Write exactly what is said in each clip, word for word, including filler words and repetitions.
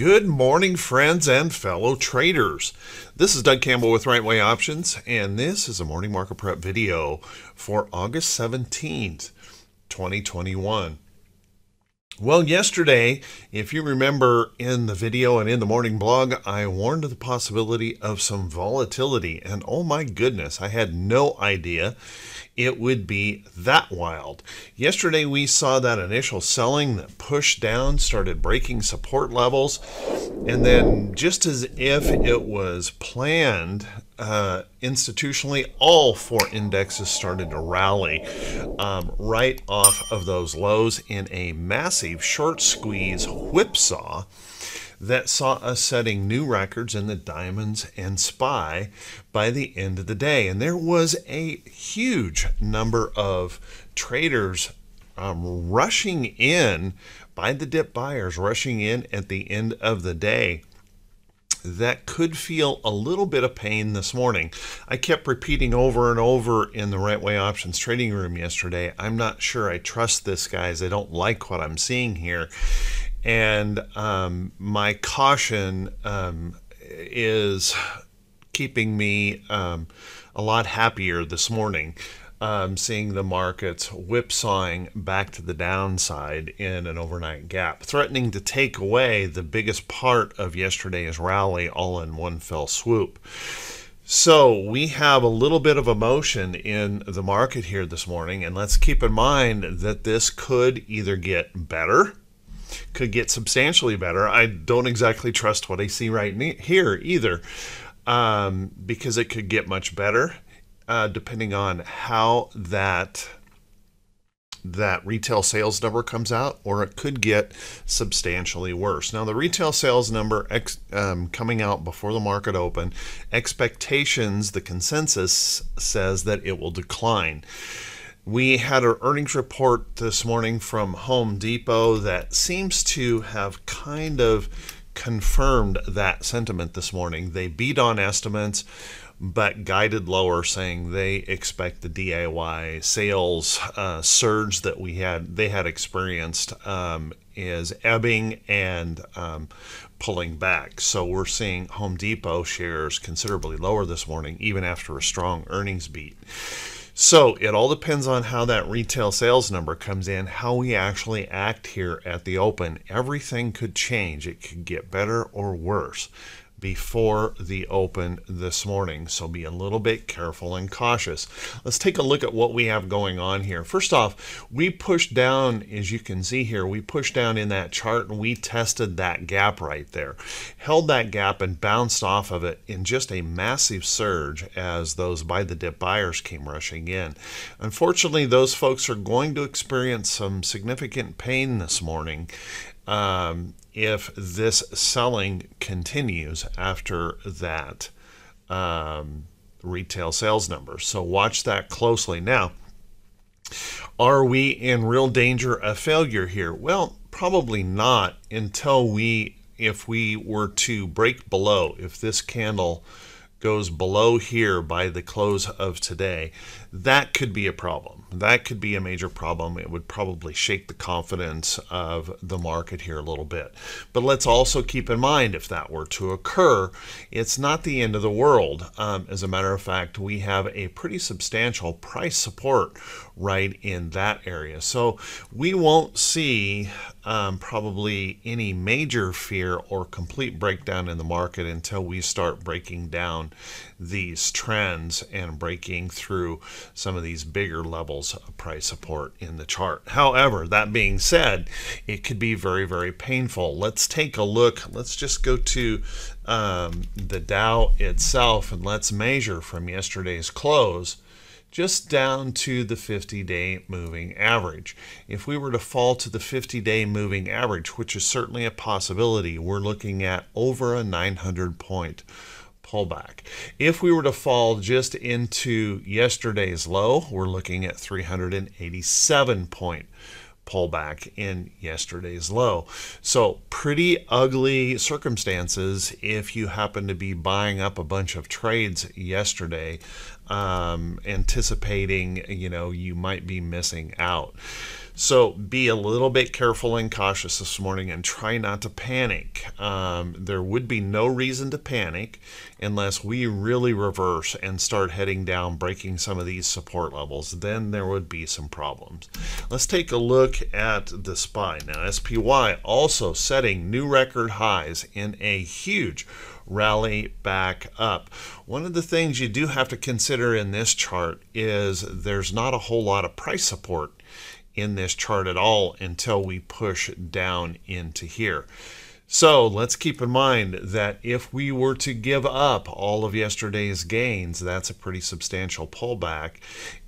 Good morning, friends and fellow traders. This is Doug Campbell with Right Way Options, and this is a morning market prep video for August seventeenth, twenty twenty-one. Well, yesterday, if you remember in the video and in the morning blog, I warned of the possibility of some volatility, and oh my goodness, I had no idea it would be that wild. Yesterday, we saw that initial selling that pushed down, started breaking support levels, and then just as if it was planned uh, institutionally, all four indexes started to rally um, right off of those lows in a massive short squeeze whipsaw that saw us setting new records in the Diamonds and S P Y by the end of the day. And there was a huge number of traders um, rushing in, by the dip buyers rushing in at the end of the day, that could feel a little bit of pain this morning. I kept repeating over and over in the Right Way Options trading room yesterday, I'm not sure I trust this, guys. I don't like what I'm seeing here. And um, my caution um, is keeping me um, a lot happier this morning, um, seeing the markets whipsawing back to the downside in an overnight gap, threatening to take away the biggest part of yesterday's rally all in one fell swoop. So we have a little bit of emotion in the market here this morning, and let's keep in mind that this could either get better, could get substantially better. I don't exactly trust what I see right here either, um, because it could get much better uh, depending on how that that retail sales number comes out, or it could get substantially worse. Now, the retail sales number ex, um, coming out before the market open, expectations, the consensus says that it will decline. We had an earnings report this morning from Home Depot that seems to have kind of confirmed that sentiment this morning. They beat on estimates, but guided lower, saying they expect the D I Y sales uh, surge that we had, they had experienced um, is ebbing and um, pulling back. So we're seeing Home Depot shares considerably lower this morning, even after a strong earnings beat. So it all depends on how that retail sales number comes in, how we actually act here at the open. Everything could change. It could get better or worse before the open this morning. So be a little bit careful and cautious. Let's take a look at what we have going on here. First off, we pushed down, as you can see here, we pushed down in that chart and we tested that gap right there. Held that gap and bounced off of it in just a massive surge as those buy the dip buyers came rushing in. Unfortunately, those folks are going to experience some significant pain this morning Um, if this selling continues after that um, retail sales number. So watch that closely. Now, are we in real danger of failure here? Well, probably not until we, if we were to break below, if this candle goes below here by the close of today, that could be a problem. That could be a major problem. It would probably shake the confidence of the market here a little bit. But let's also keep in mind, if that were to occur, it's not the end of the world. Um, as a matter of fact, we have a pretty substantial price support right in that area. So we won't see um, probably any major fear or complete breakdown in the market until we start breaking down these trends and breaking through some of these bigger levels of price support in the chart. However, that being said, it could be very, very painful. Let's take a look. Let's just go to um, the Dow itself, and let's measure from yesterday's close just down to the fifty-day moving average. If we were to fall to the fifty-day moving average, which is certainly a possibility, we're looking at over a nine hundred point pullback. If we were to fall just into yesterday's low, we're looking at three hundred eighty-seven point pullback in yesterday's low. So pretty ugly circumstances if you happen to be buying up a bunch of trades yesterday, um, anticipating, you know, you might be missing out. So be a little bit careful and cautious this morning and try not to panic. Um, there would be no reason to panic unless we really reverse and start heading down, breaking some of these support levels. Then there would be some problems. Let's take a look at the S P Y. Now, S P Y also setting new record highs in a huge rally back up. One of the things you do have to consider in this chart is there's not a whole lot of price support in this chart at all until we push down into here. So let's keep in mind that if we were to give up all of yesterday's gains, that's a pretty substantial pullback.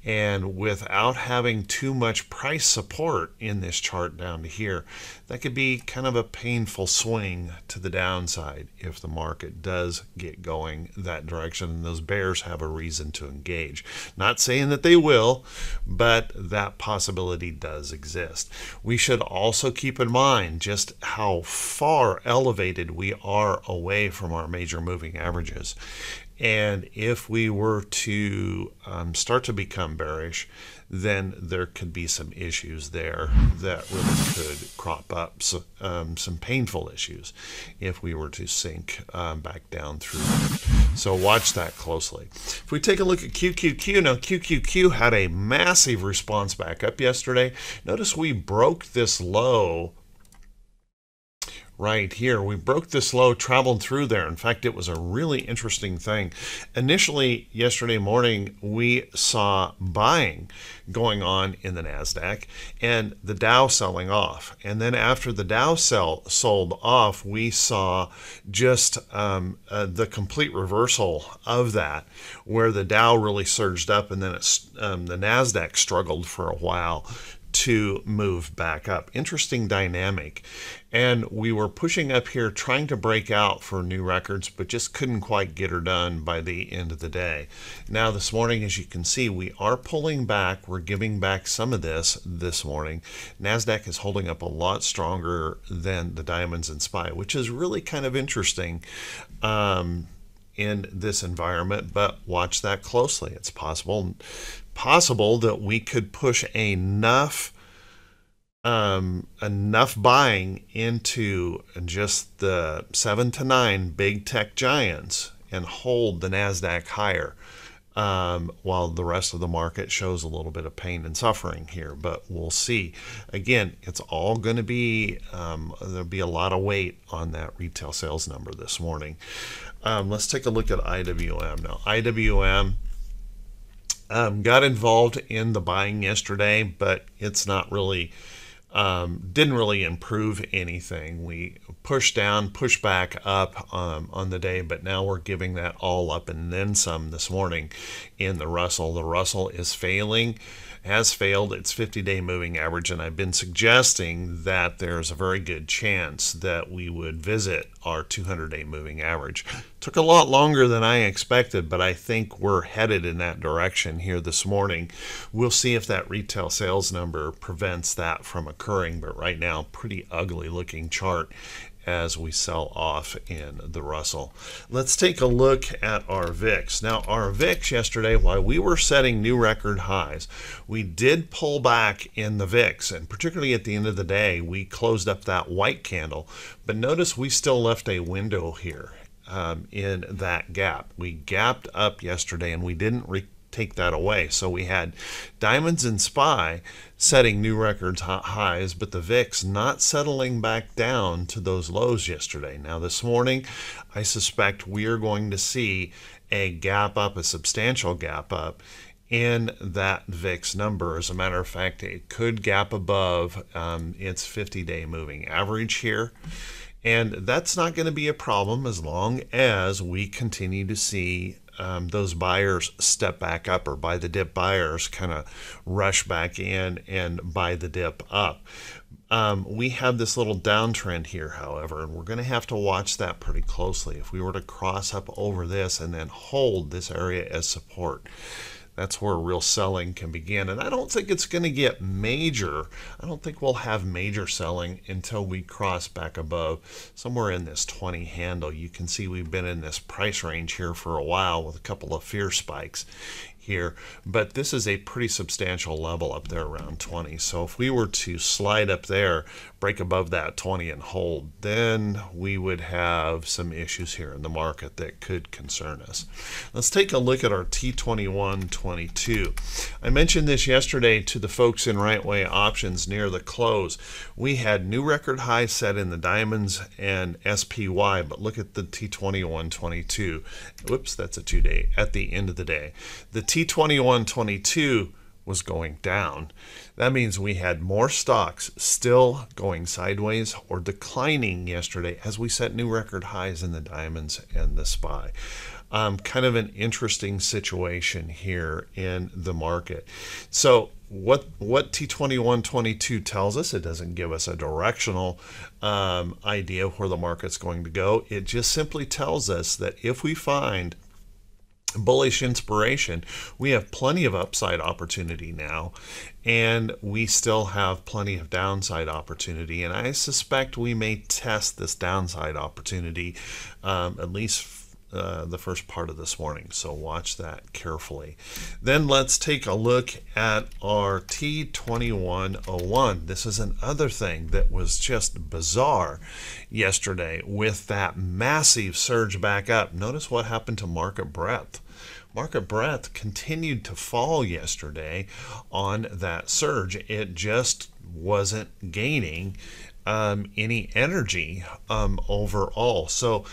And without having too much price support in this chart down to here, that could be kind of a painful swing to the downside if the market does get going that direction and those bears have a reason to engage. Not saying that they will, but that possibility does exist. We should also keep in mind just how far elevated we are away from our major moving averages. And if we were to um, start to become bearish, then there could be some issues there that really could crop up, so, um, some painful issues if we were to sink um, back down through that. So watch that closely. If we take a look at Q Q Q, now Q Q Q had a massive response back up yesterday. Notice we broke this low right here. We broke this low, traveled through there. In fact, it was a really interesting thing. Initially, yesterday morning, we saw buying going on in the Nasdaq and the Dow selling off. And then after the Dow sell sold off, we saw just um, uh, the complete reversal of that, where the Dow really surged up and then it's, um, the Nasdaq struggled for a while to move back up. Interesting dynamic. And we were pushing up here trying to break out for new records, but just couldn't quite get her done by the end of the day. Now this morning, as you can see, we are pulling back. We're giving back some of this this morning. Nasdaq is holding up a lot stronger than the Diamonds and S P Y, which is really kind of interesting um, in this environment, but watch that closely. It's possible possible that we could push enough um, enough buying into just the seven to nine big tech giants and hold the Nasdaq higher um, while the rest of the market shows a little bit of pain and suffering here, but we'll see. Again, it's all going to be, um, there'll be a lot of weight on that retail sales number this morning. Um, let's take a look at I W M. Now, I W M Um, got involved in the buying yesterday, but it's not really, um, didn't really improve anything. We pushed down, pushed back up um, on the day, but now we're giving that all up and then some this morning in the Russell. The Russell is failing, has failed its fifty-day moving average, and I've been suggesting that there's a very good chance that we would visit our two hundred day moving average. Took a lot longer than I expected, but I think we're headed in that direction here this morning. We'll see if that retail sales number prevents that from occurring, but right now, pretty ugly looking chart as we sell off in the Russell. Let's take a look at our V I X. Now our V I X yesterday, while we were setting new record highs, we did pull back in the V I X, and particularly at the end of the day, we closed up that white candle, but notice we still left a window here um, in that gap. We gapped up yesterday and we didn't re take that away. So we had Diamonds and S P Y setting new record highs, but the V I X not settling back down to those lows yesterday. Now this morning, I suspect we are going to see a gap up, a substantial gap up in that V I X number. As a matter of fact, it could gap above um, its fifty day moving average here. And that's not going to be a problem as long as we continue to see Um, those buyers step back up, or buy the dip buyers kind of rush back in and buy the dip up. Um, we have this little downtrend here, however, and we're going to have to watch that pretty closely. If we were to cross up over this and then hold this area as support, that's where real selling can begin. And I don't think it's going to get major. I don't think we'll have major selling until we cross back above somewhere in this twenty handle. You can see we've been in this price range here for a while with a couple of fear spikes here, but this is a pretty substantial level up there around twenty. So if we were to slide up there, break above that twenty and hold, then we would have some issues here in the market that could concern us. Let's take a look at our T twenty-one twenty-two. I mentioned this yesterday to the folks in Right Way Options near the close. We had new record high set in the Diamonds and S P Y, but look at the T twenty-one twenty-two. Whoops, that's a two-day at the end of the day. The T twenty-one twenty-two was going down. That means we had more stocks still going sideways or declining yesterday as we set new record highs in the Diamonds and the S P Y. Um, kind of an interesting situation here in the market. So what what T twenty-one twenty-two tells us, it doesn't give us a directional um, idea of where the market's going to go. It just simply tells us that if we find bullish inspiration, we have plenty of upside opportunity now, and we still have plenty of downside opportunity. And I suspect we may test this downside opportunity um, at least uh, the first part of this morning. So watch that carefully. Then let's take a look at our T twenty-one oh one. This is another thing that was just bizarre yesterday with that massive surge back up. Notice what happened to market breadth. Market breadth continued to fall yesterday on that surge. It just wasn't gaining um, any energy um, overall. So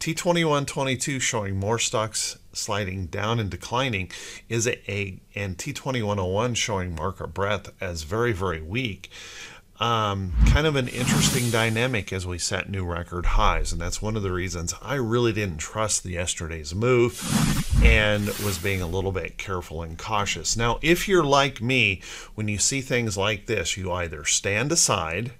T twenty-one twenty-two showing more stocks sliding down and declining is a, a and T twenty-one oh one showing market breadth as very, very weak. Um, kind of an interesting dynamic as we set new record highs, and that's one of the reasons I really didn't trust the yesterday's move and was being a little bit careful and cautious. Now, if you're like me, when you see things like this, you either stand aside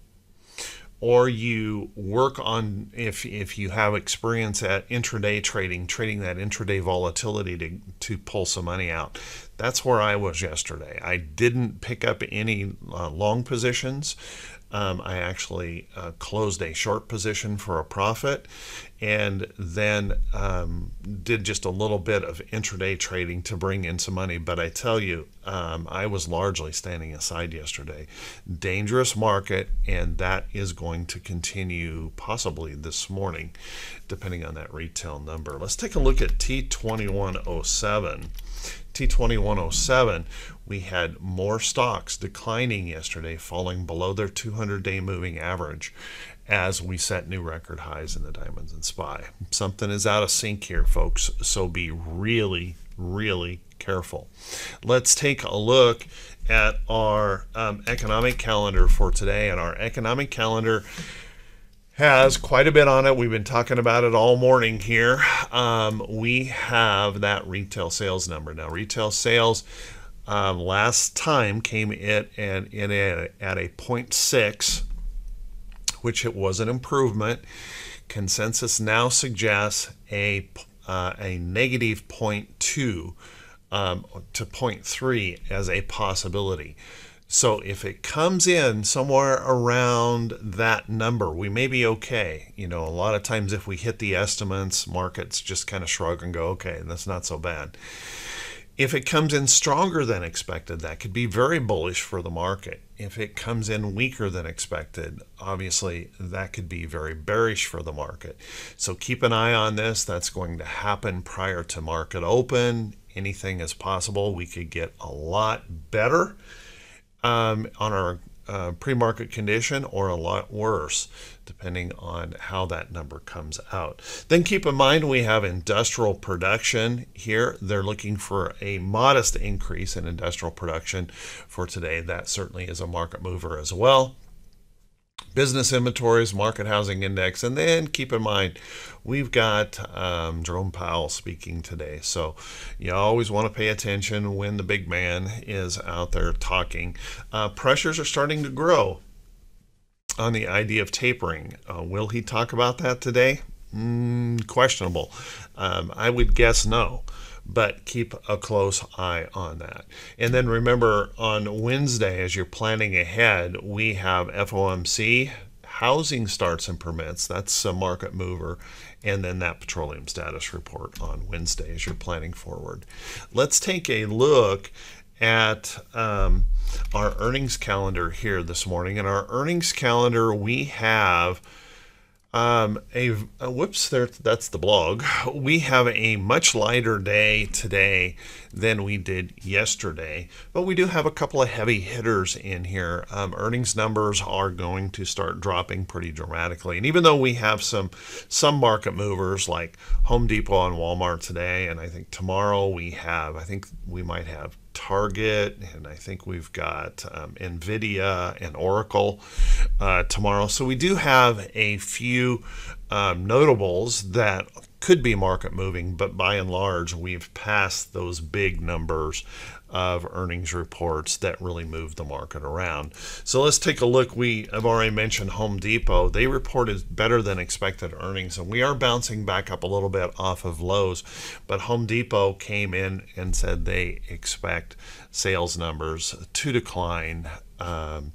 or you work on, if, if you have experience at intraday trading, trading that intraday volatility to, to pull some money out. That's where I was yesterday. I didn't pick up any uh, long positions. Um, I actually uh, closed a short position for a profit, and then um, did just a little bit of intraday trading to bring in some money. But I tell you, um, I was largely standing aside yesterday. Dangerous market, and that is going to continue possibly this morning, depending on that retail number. Let's take a look at T twenty-one oh seven. T twenty-one oh seven, we had more stocks declining yesterday, falling below their two hundred day moving average as we set new record highs in the Diamonds and S P Y. Something is out of sync here, folks, so be really, really careful. Let's take a look at our um, economic calendar for today, and our economic calendar has quite a bit on it. We've been talking about it all morning here. Um, we have that retail sales number. Now, retail sales um, last time came in at, in at, at a zero point six, which it was an improvement. Consensus now suggests a, uh, a negative zero point two um, to zero point three as a possibility. So if it comes in somewhere around that number, we may be okay. You know, a lot of times if we hit the estimates, markets just kind of shrug and go, okay, that's not so bad. If it comes in stronger than expected, that could be very bullish for the market. If it comes in weaker than expected, obviously that could be very bearish for the market. So keep an eye on this. That's going to happen prior to market open. Anything is possible. We could get a lot better Um, on our uh, pre-market condition, or a lot worse, depending on how that number comes out. Then keep in mind we have industrial production here. They're looking for a modest increase in industrial production for today. That certainly is a market mover as well. Business inventories, market housing index, and then keep in mind we've got um, Jerome Powell speaking today. So you always want to pay attention when the big man is out there talking. Uh, pressures are starting to grow on the idea of tapering. Uh, will he talk about that today? Mm, questionable. Um, I would guess no, but keep a close eye on that. And then remember, on Wednesday, as you're planning ahead, we have F O M C housing starts and permits, that's a market mover, and then that petroleum status report on Wednesday as you're planning forward. Let's take a look at um, our earnings calendar here this morning. In our earnings calendar, we have um, a, a whoops, there, that's the blog. We have a much lighter day today than we did yesterday, but we do have a couple of heavy hitters in here. Um, earnings numbers are going to start dropping pretty dramatically. And even though we have some, some market movers like Home Depot and Walmart today, and I think tomorrow we have, I think we might have Target, and I think we've got um, Nvidia and Oracle uh, tomorrow. So we do have a few um, notables that could be market moving, but by and large, we've passed those big numbers of earnings reports that really move the market around. So let's take a look. We have already mentioned Home Depot. They reported better than expected earnings, and we are bouncing back up a little bit off of lows, but Home Depot came in and said they expect sales numbers to decline um,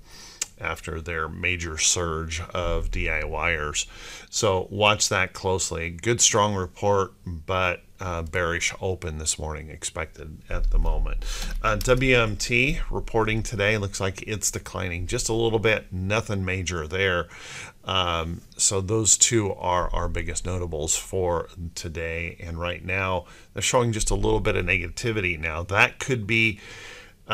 after their major surge of DIYers. So watch that closely. Good, strong report, but uh, bearish open this morning expected at the moment. Uh, W M T reporting today, looks like it's declining just a little bit, nothing major there. Um, so those two are our biggest notables for today. And right now they're showing just a little bit of negativity. Now that could be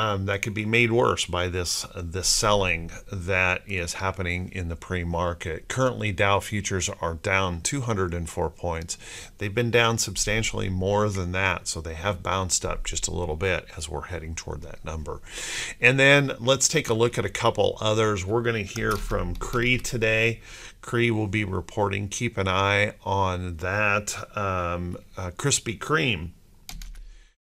Um, that could be made worse by this this selling that is happening in the pre-market. Currently, Dow futures are down two hundred four points. They've been down substantially more than that, so they have bounced up just a little bit as we're heading toward that number. And then let's take a look at a couple others. We're going to hear from Cree today. Cree will be reporting. Keep an eye on that. Um, uh, Krispy Kreme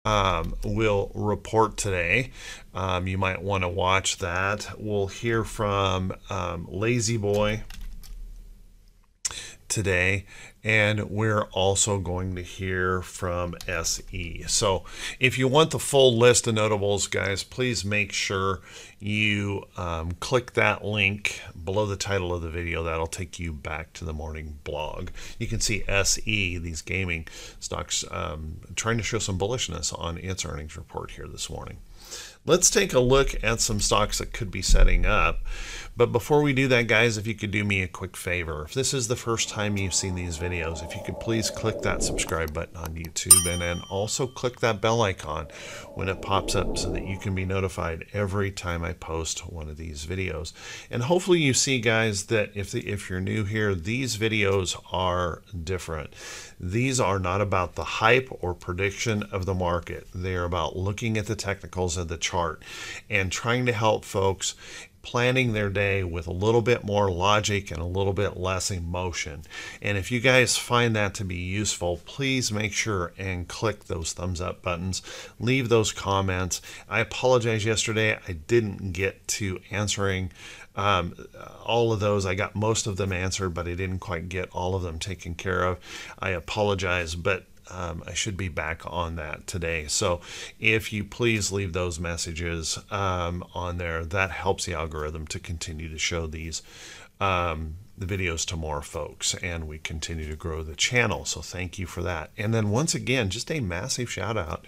Um, will report today. Um, you might want to watch that. We'll hear from um, Lazy Boy today, and we're also going to hear from S E. So if you want the full list of notables, guys, please make sure you um, click that link below the title of the video. That'll take you back to the morning blog. You can see S E, these gaming stocks, um, trying to show some bullishness on its earnings report here this morning. Let's take a look at some stocks that could be setting up. But before we do that, guys, if you could do me a quick favor. If this is the first time you've seen these videos, if you could please click that subscribe button on YouTube, and then also click that bell icon when it pops up so that you can be notified every time I post one of these videos. And hopefully you see, guys, that if, the, if you're new here, these videos are different. These are not about the hype or prediction of the market. They're about looking at the technicals of the chart and trying to help folks planning their day with a little bit more logic and a little bit less emotion. And if you guys find that to be useful, please make sure and click those thumbs up buttons, leave those comments. I apologize yesterday, I didn't get to answering um, all of those. I got most of them answered, but I didn't quite get all of them taken care of. I apologize, but Um, I should be back on that today. So if you please leave those messages um, on there, that helps the algorithm to continue to show these um, the videos to more folks, and we continue to grow the channel. So thank you for that. And then once again, just a massive shout out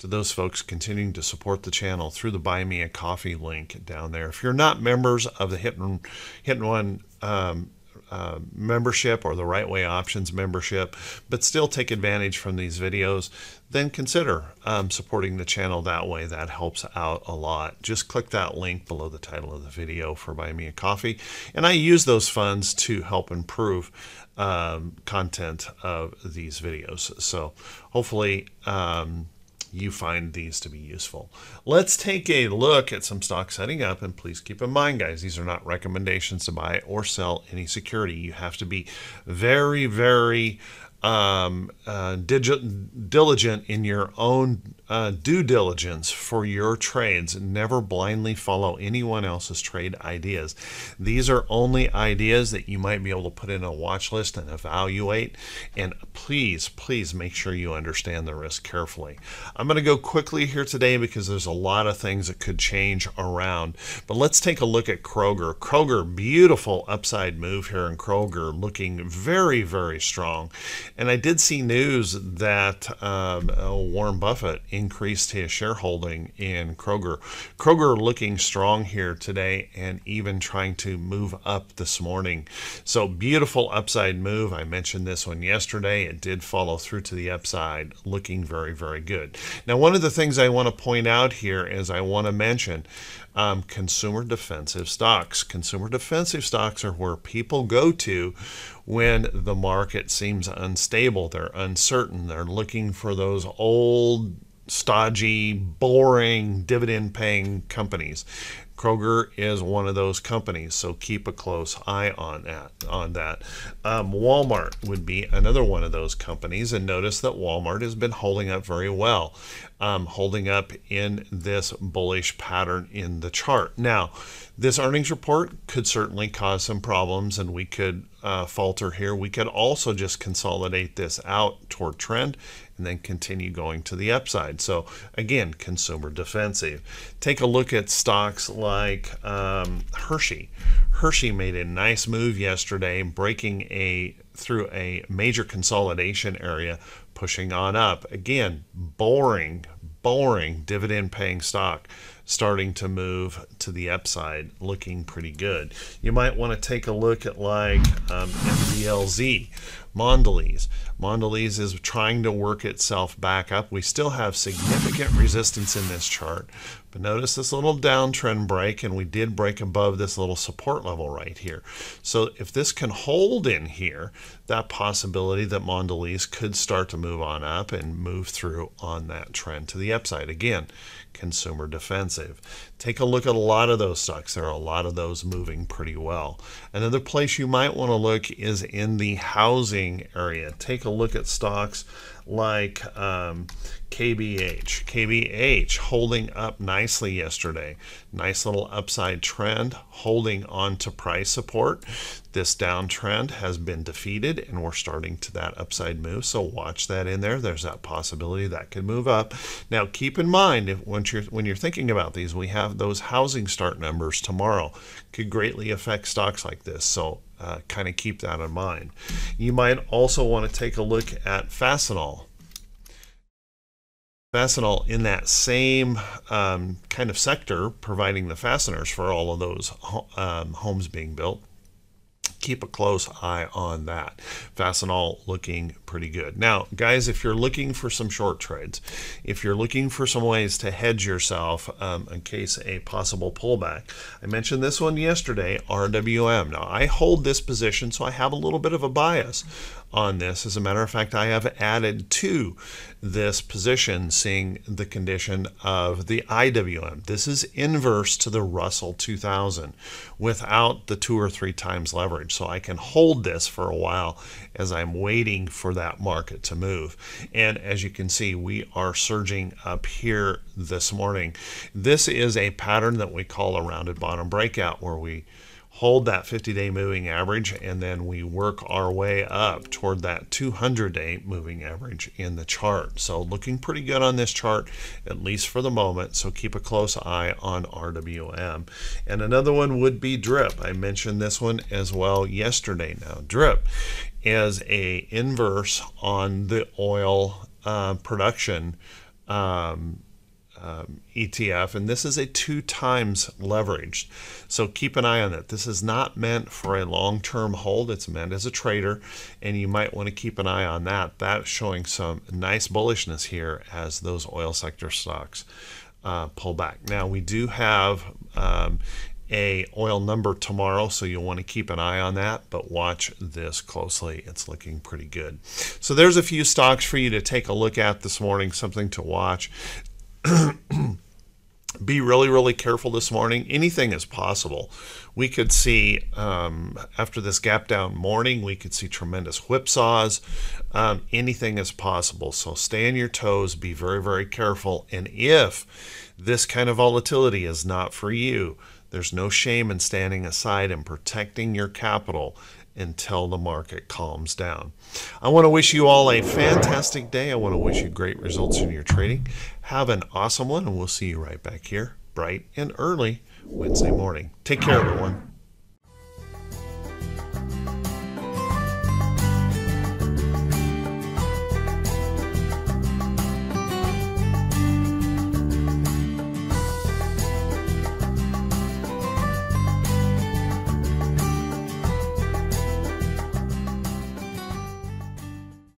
to those folks continuing to support the channel through the Buy Me a Coffee link down there. If you're not members of the Hit and, Hit and Run um, Uh, membership or the Right Way Options membership, but still take advantage from these videos, then consider um, supporting the channel that way. That helps out a lot. Just click that link below the title of the video for Buy Me a Coffee. And I use those funds to help improve um, content of these videos. So hopefully um, you find these to be useful. Let's take a look at some stocks setting up, and please keep in mind, guys, these are not recommendations to buy or sell any security. You have to be very, very um, uh, digit, diligent in your own uh, due diligence for your trades. Never blindly follow anyone else's trade ideas. These are only ideas that you might be able to put in a watch list and evaluate. And please, please make sure you understand the risk carefully. I'm going to go quickly here today because there's a lot of things that could change around. But let's take a look at Kroger. Kroger, beautiful upside move here in Kroger, looking very, very strong. And I did see news that um, Warren Buffett increased his shareholding in Kroger. Kroger looking strong here today and even trying to move up this morning. So beautiful upside move. I mentioned this one yesterday. It did follow through to the upside, looking very, very good. Now, one of the things I want to point out here is I want to mention um, consumer defensive stocks. Consumer defensive stocks are where people go to when the market seems unstable, they're uncertain, they're looking for those old, stodgy, boring, dividend-paying companies. Kroger is one of those companies, so keep a close eye on that. On that. Um, Walmart would be another one of those companies, and notice that Walmart has been holding up very well, um, holding up in this bullish pattern in the chart. Now, this earnings report could certainly cause some problems, and we could uh, falter here. We could also just consolidate this out toward trend and then continue going to the upside. So again, consumer defensive. Take a look at stocks like um, Hershey. Hershey made a nice move yesterday, breaking a through a major consolidation area, pushing on up. Again, boring, boring dividend paying stock, starting to move to the upside, looking pretty good. You might want to take a look at like um, M D L Z, Mondelez. Mondelez is trying to work itself back up. We still have significant resistance in this chart, but notice this little downtrend break, and we did break above this little support level right here. So if this can hold in here, that possibility that Mondelez could start to move on up and move through on that trend to the upside. Again, consumer defensive. Take a look at a lot of those stocks. There are a lot of those moving pretty well. Another place you might want to look is in the housing area. Take a look at stocks like um, K B H. K B H holding up nicely yesterday. Nice little upside trend, holding on to price support. This downtrend has been defeated and we're starting to that upside move. So watch that in there. There's that possibility that could move up. Now keep in mind, if once you're, when you're thinking about these, we have those housing start numbers tomorrow. Could greatly affect stocks like this. So Uh, kind of keep that in mind. You might also want to take a look at Fastenal. Fastenal in that same um, kind of sector, providing the fasteners for all of those um, homes being built. Keep a close eye on that. Fastenal looking pretty good. Now, guys, if you're looking for some short trades, if you're looking for some ways to hedge yourself um, in case a possible pullback, I mentioned this one yesterday, R W M. Now, I hold this position, so I have a little bit of a bias on this. As a matter of fact, I have added to this position, seeing the condition of the I W M. This is inverse to the Russell two thousand without the two or three times leverage. So I can hold this for a while as I'm waiting for that market to move. And as you can see, we are surging up here this morning. This is a pattern that we call a rounded bottom breakout, where we hold that fifty day moving average, and then we work our way up toward that two hundred day moving average in the chart. So looking pretty good on this chart, at least for the moment. So keep a close eye on R W M. And another one would be DRIP. I mentioned this one as well yesterday. Now, DRIP is a inverse on the oil uh, production um, Um, E T F, and this is a two times leveraged. So keep an eye on that. This is not meant for a long-term hold. It's meant as a trader, and you might want to keep an eye on that. That's showing some nice bullishness here as those oil sector stocks uh, pull back. Now, we do have um, a oil number tomorrow, so you'll want to keep an eye on that, but watch this closely. It's looking pretty good. So there's a few stocks for you to take a look at this morning, something to watch. be really, really careful this morning. Anything is possible. We could see, um, after this gap down morning, we could see tremendous whipsaws. Um, anything is possible. So stay on your toes, be very, very careful. And if this kind of volatility is not for you, there's no shame in standing aside and protecting your capital until the market calms down. I want to wish you all a fantastic day. I want to wish you great results in your trading. Have an awesome one, and we'll see you right back here bright and early Wednesday morning. Take care, everyone.